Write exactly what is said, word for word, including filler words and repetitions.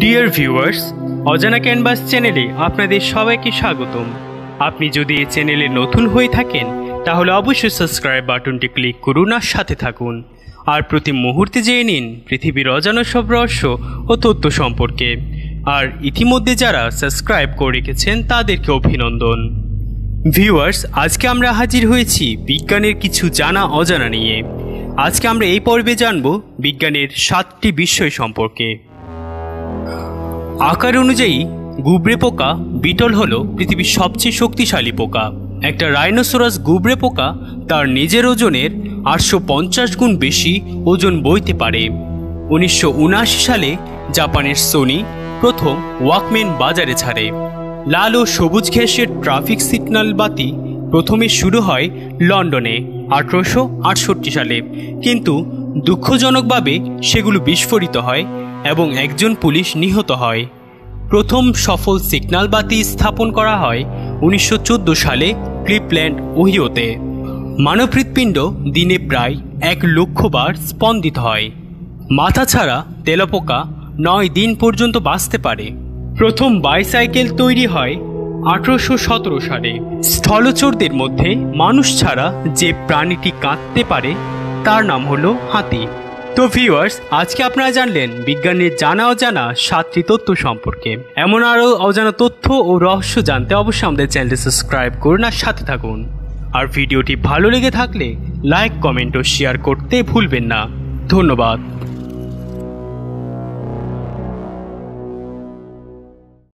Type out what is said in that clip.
Dear viewers অজানা canvas চ্যানেলে আপনাদের সবাইকে স্বাগতম। আপনি যদি এই চ্যানেলে নতুন হয়ে থাকেন তাহলে অবশ্যই সাবস্ক্রাইব বাটনটি ক্লিক করুন আর সাথে থাকুন। আর প্রতি মুহূর্তে জেনে নিন পৃথিবীর অজানা সব রহস্য ও তথ্য সম্পর্কে। আর ইতিমধ্যে যারা সাবস্ক্রাইব করে রেখেছেন তাদেরকে অভিনন্দন। ভিউয়ার্স আজকে আমরা হাজির হয়েছি বিজ্ঞানের কিছু জানা অজানা নিয়ে। আজকে আমরা এই পর্বে জানব বিজ্ঞানের সাতটি বিষয় সম্পর্কে। आकार अनुयायी गुबड़े पोका बीटल हलो पृथिवीर सबचेये शक्तिशाली पोका। एकटा राइनोसोरस गुबड़े पोका तार निजेर ओजनेर आठशो पञ्चाश गुण बेशी ओजन बोइते पारे। उन्नीसशो उनाशी साले जापानेर सोनी प्रथम वाकमैन बाजारे छाड़े। लाल ओ सबुज घ्यासेर ट्राफिक सिग्नल बाती प्रथमे शुरू हय लंडने अठारोशो आठषट्टी साले, किन्तु दुःखजनकभावे सेगुलो विस्फोरित हय এবং একজন পুলিশ নিহত হয়। প্রথম সফল সিগন্যাল বাতি স্থাপন করা হয় উনিশশো চোদ্দ সালে ক্লিভল্যান্ড ওহিওতে। মানব হৃৎপিণ্ড দিনে প্রায় এক লক্ষ বার স্পন্দিত হয়। মাথা ছাড়া তেলাপোকা নয় দিন পর্যন্ত বাঁচতে পারে। প্রথম বাইসাইকেল তৈরি হয় আঠারোশো সতেরো সালে। স্থলচরদের মধ্যে মানুষ ছাড়া যে প্রাণীটি কাঁদতে পারে তার নাম হলো হাতি। तो ভিউয়ার্স आज के अपना जानलें विज्ञान जाना अजाना सातटी तथ्य सम्पर्के। एमन आरो अजाना तथ्य और रहस्य जानते अवश्य आमादेर चैनल सबस्क्राइब करुन आर साथे थाकुन। और भिडियोटी भालो लेगे थाकले लाइक कमेंट और शेयर करते भूलबेन ना। धन्यवाद।